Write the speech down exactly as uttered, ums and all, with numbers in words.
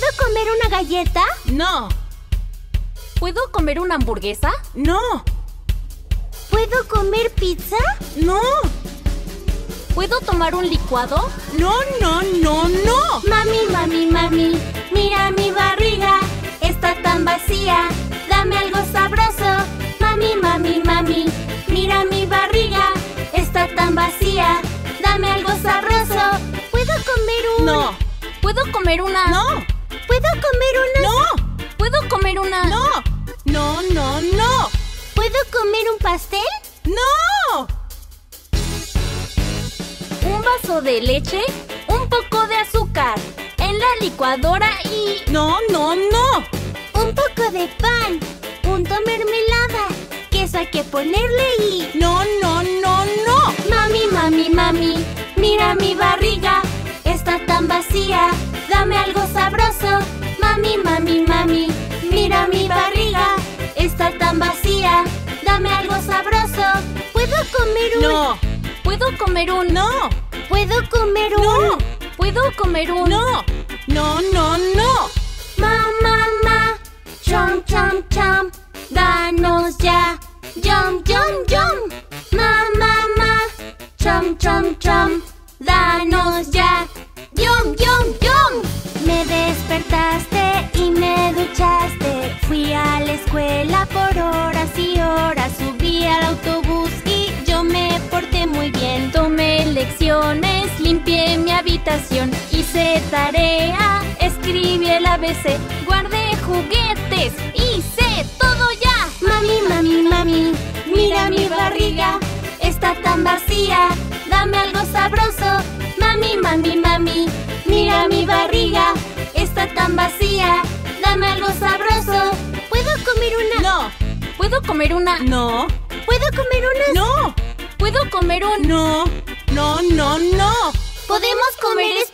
¿Puedo comer una galleta? No. ¿Puedo comer una hamburguesa? No. ¿Puedo comer pizza? No. ¿Puedo tomar un licuado? No, no, no, no. Mami, mami, mami, mira mi barriga. Está tan vacía, dame algo sabroso. Mami, mami, mami, mira mi barriga. Está tan vacía, dame algo sabroso. ¿Puedo comer un...? No. ¿Puedo comer una...? No. ¿Puedo comer una...? No. ¿Puedo comer una...? No. No, no, no. ¿Puedo comer un pastel? ¡No! Un vaso de leche, un poco de azúcar, en la licuadora y... ¡No, no, no! Un poco de pan, punto mermelada, queso hay que ponerle y... ¡No, no, no, no! Mami, mami, mami, mira mi barriga, está tan vacía, dame algo sabroso. Mami, mami, mami, mira mi barriga, está tan vacía, dame algo sabroso. ¿Puedo comer un...? No. ¿Puedo comer un...? No. ¿Puedo comer un...? No. ¿Puedo comer un...? No. No, no, no. Ma, ma, ma. Chom, chom, chom. Danos ya. Yum, yum, yum. Ma, ma, ma. Chom, chom, chom. Danos ya. Yum, yum, yum. Me despertaste y me duchaste. Fui a la escuela por horas y horas. Subí al autobús y yo me porté muy bien. Tomé lecciones, limpié mi habitación, hice tarea, escribí el A B C, guardé juguetes, hice todo ya. Mami, mami, mami, mira mi barriga, está tan vacía, dame algo sabroso. Mami, mami, mami, mira mi barriga, está tan vacía, dame algo sabroso. ¿Puedo comer una...? No. ¿Puedo comer una...? No. ¿Puedo comer una...? No. ¿Puedo comer un...? No. No, no, no. ¿Podemos comer esto?